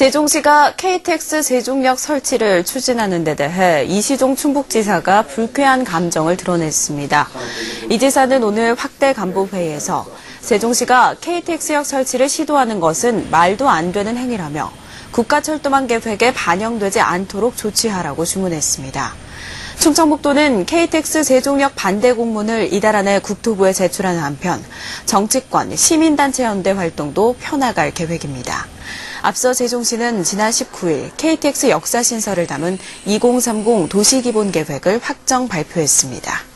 세종시가 KTX 세종역 설치를 추진하는 데 대해 이시종 충북지사가 불쾌한 감정을 드러냈습니다. 이 지사는 오늘 확대 간부회의에서 세종시가 KTX역 설치를 시도하는 것은 말도 안 되는 행위라며 국가철도망 계획에 반영되지 않도록 조치하라고 주문했습니다. 충청북도는 KTX 세종역 반대 공문을 이달 안에 국토부에 제출하는 한편 정치권, 시민단체 연대 활동도 펴나갈 계획입니다. 앞서 세종시는 지난 19일 KTX 역사 신설을 담은 2030 도시기본계획을 확정 발표했습니다.